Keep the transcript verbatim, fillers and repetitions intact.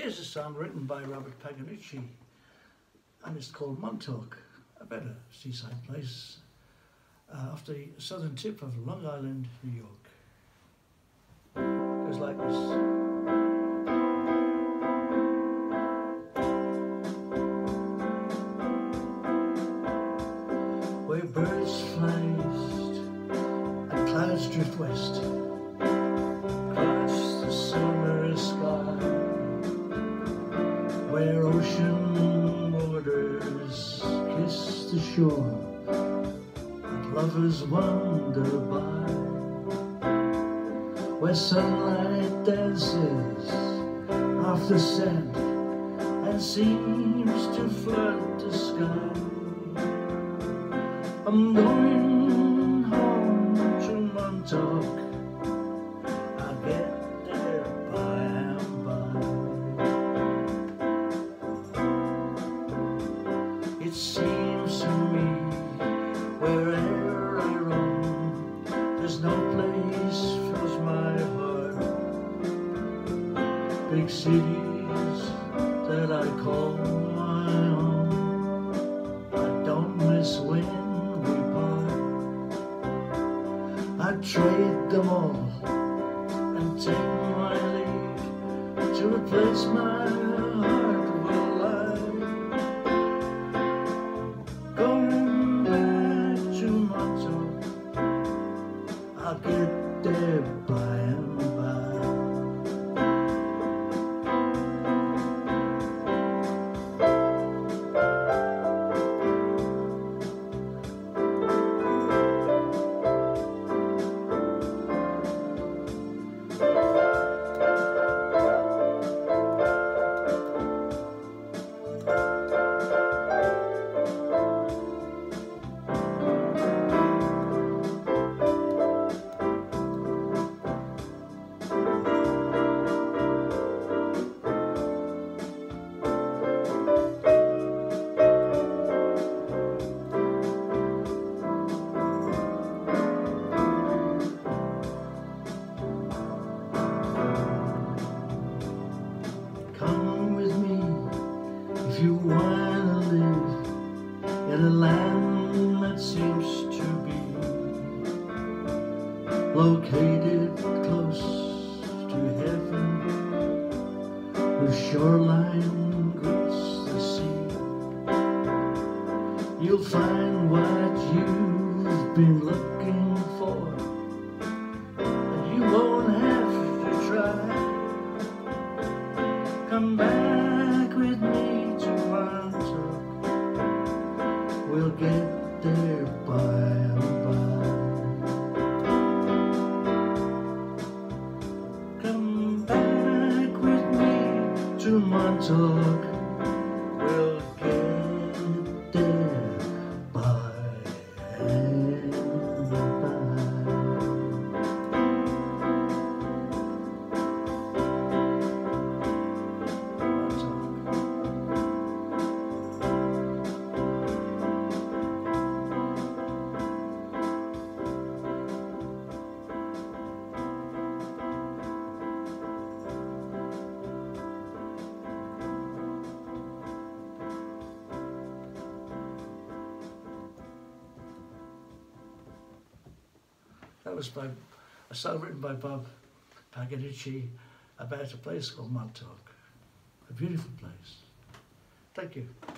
Here's a psalm written by Robert Paganucci, and it's called Montauk, a better seaside place, uh, off the southern tip of Long Island, New York. It goes like this. Where birds fly east and clouds drift west across the summer sky, where ocean waters kiss the shore and lovers wander by, where sunlight dances off the sand and seems to flood the sky. I'm going home to Montauk, I'll get there by and by. It seems to me wherever I roam, there's no place fills my heart. Big cities that I call my own, I don't miss when I'd trade them all and take my leave to replace my heart with life. Going back to Montauk, I'll get there by and if you wanna live in a land that seems to be located close to heaven, whose shoreline greets the sea, you'll find what you've been looking for, and you won't have to try. Come back with me, we'll get there by and by. Come back with me to Montauk, we'll get there by and by. Montauk. That was by a song written by Bob Paganucci about a place called Montauk, a beautiful place. Thank you.